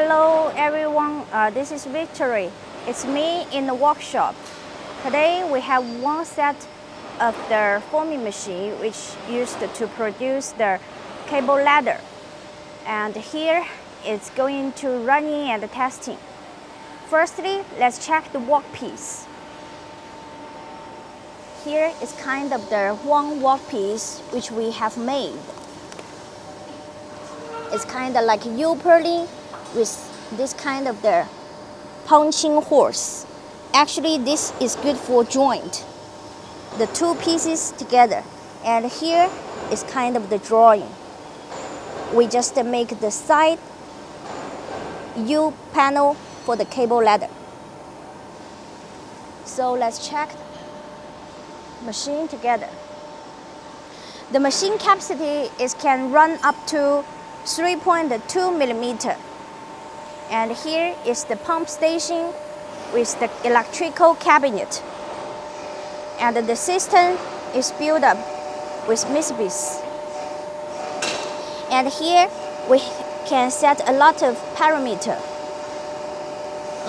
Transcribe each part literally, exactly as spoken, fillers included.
Hello everyone, uh, this is Victory. It's me in the workshop. Today we have one set of the forming machine which used to produce the cable ladder. And here it's going to running and testing. Firstly, let's check the workpiece. Here is kind of the one workpiece which we have made. It's kind of like U-purling with this kind of the punching holes. Actually, this is good for joint the two pieces together. And here is kind of the drawing. We just make the side U panel for the cable ladder. So let's check the machine together. The machine capacity is can run up to three point two millimeter. And here is the pump station with the electrical cabinet. And the system is built up with Mitsubishi. And here we can set a lot of parameters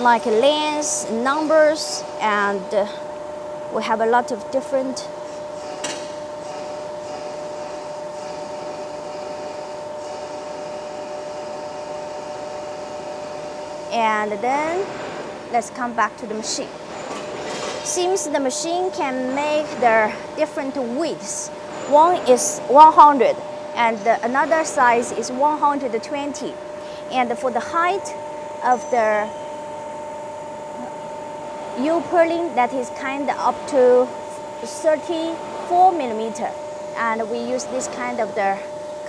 like lengths, numbers, and we have a lot of different. And then let's come back to the machine. Seems the machine can make the different widths. One is one hundred and the another size is one hundred twenty. And for the height of the U-purling, that is kind of up to thirty-four millimeter. And we use this kind of the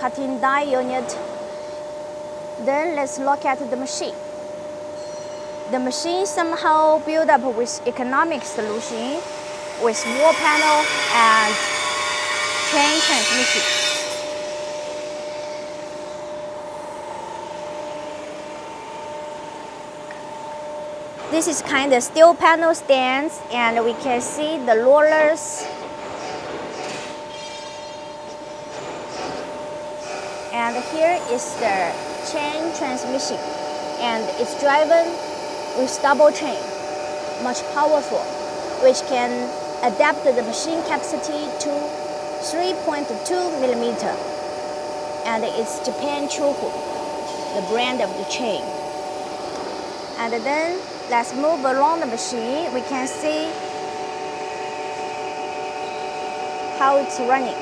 cutting die unit. Then let's look at the machine. The machine somehow built up with economic solution, with wall panel and chain transmission. This is kind of steel panel stands, and we can see the rollers. And here is the chain transmission, and it's driven with double chain, much powerful, which can adapt the machine capacity to three point two millimeter. And it's Japan Chuhu, the brand of the chain. And then let's move along the machine. We can see how it's running.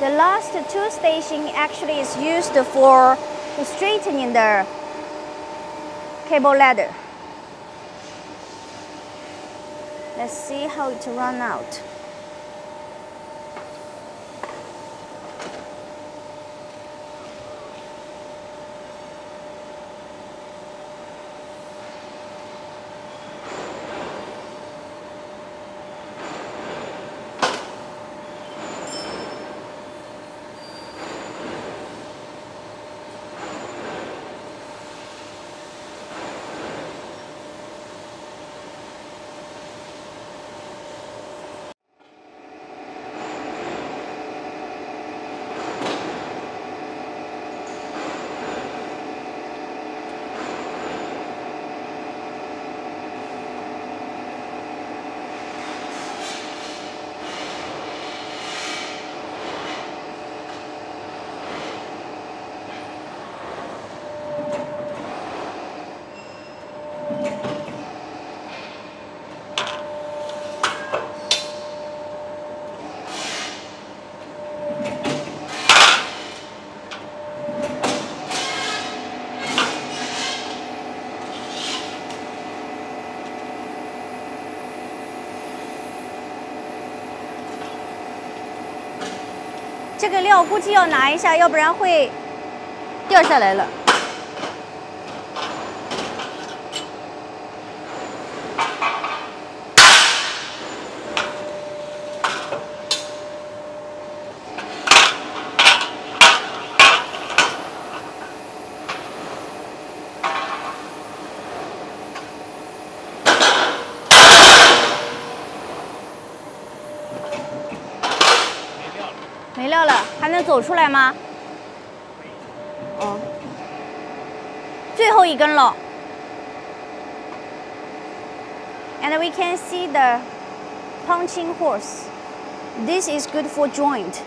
The last two station actually is used for straightening the cable ladder. Let's see how it runs out.这个料估计要拿一下，要不然会掉下来了。能走出来吗？哦，最后一根了。And we can see the punching horse. This is good for joint.